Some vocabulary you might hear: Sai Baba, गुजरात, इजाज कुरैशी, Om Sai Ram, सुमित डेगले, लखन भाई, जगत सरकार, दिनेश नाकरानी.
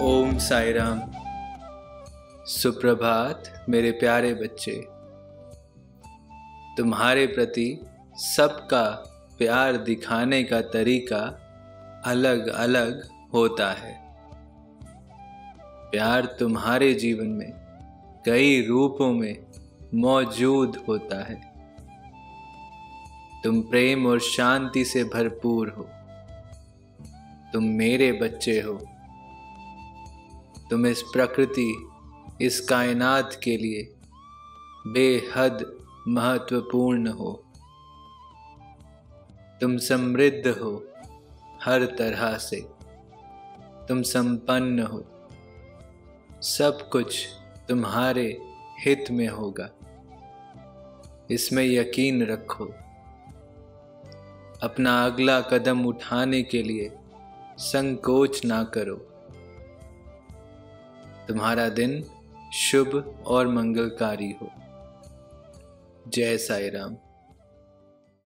ओम साई राम। सुप्रभात मेरे प्यारे बच्चे, तुम्हारे प्रति सबका प्यार दिखाने का तरीका अलग अलग होता है। प्यार तुम्हारे जीवन में कई रूपों में मौजूद होता है। तुम प्रेम और शांति से भरपूर हो। तुम मेरे बच्चे हो। तुम इस प्रकृति, इस कायनात के लिए बेहद महत्वपूर्ण हो। तुम समृद्ध हो हर तरह से। तुम संपन्न हो। सब कुछ तुम्हारे हित में होगा, इसमें यकीन रखो। अपना अगला कदम उठाने के लिए संकोच ना करो। तुम्हारा दिन शुभ और मंगलकारी हो। जय साईं राम।